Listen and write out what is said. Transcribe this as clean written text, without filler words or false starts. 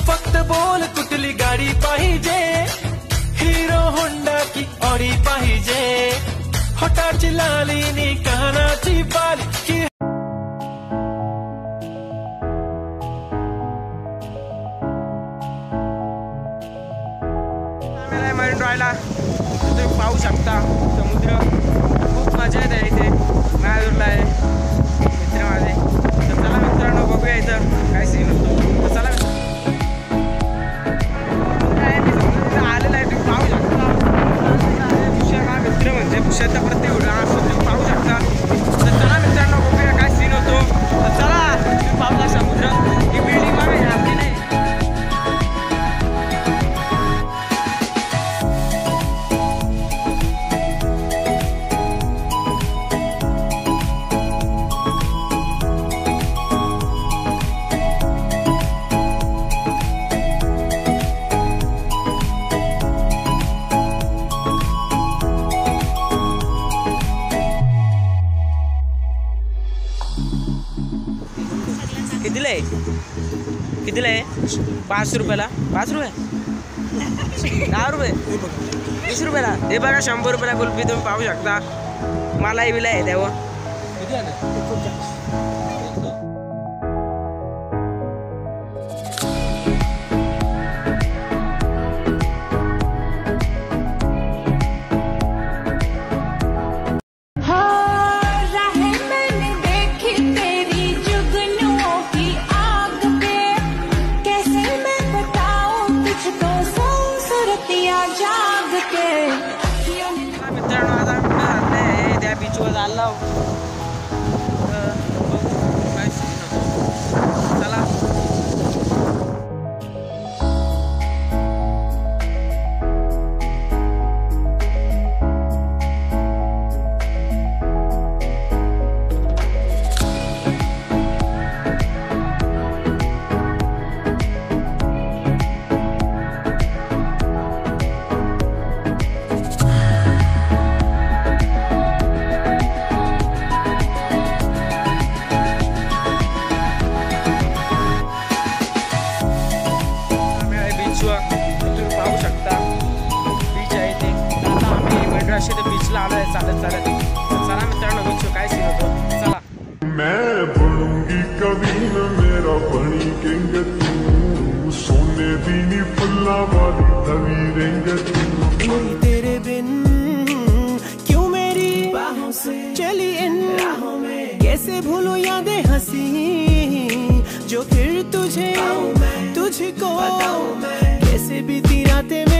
तू फक्त बोल कुठली गाडी पाहिजे, हीरो होंडा की ऑडी पाहिजे, होटाची लाली नी कानाची बाली। मरीन ड्रायव्हला तुम्ही पाहू शकता समुद्र, खूप मजा येते इथे, मायादूरला आहे मित्र माझे। तर चला मित्रांनो बघूया इथं काय सीन होतो। तर चला समुद्राला आलेला आहे, तुम्ही पाहू शकता पुष्या हा मित्र म्हणजे पुष्याचा प्रत्येक उडा असतो, तुम्ही पाहू शकता। तर चला मित्रांनो बघूया काय सीन होतो। तर चला तुम्ही पाहूया समुद्र, ही बिल्डिंग बघा आपली नाही। कितीला आहे? 5 रुपयाला? 5 रुपये? 10 रुपये? 20 रुपयाला? हे बघा 100 रुपयाला कुल्फी, तुम्ही पाहू शकता। मलाई बिला आहे त्यावर चालत चालत। चला मित्रांनो बघू काय सीन होतो। चला मैं बनूंगी कभी ना मेरा बनी किंग तू, सोने दीनी फुल्ला वाली तवी रंग तू, तेरे बिन क्यों मेरी बाहों से चली इन राहों में, कैसे भूलूं यादें हंसी जो फिर तुझे तुझको, कैसे बीती रातें।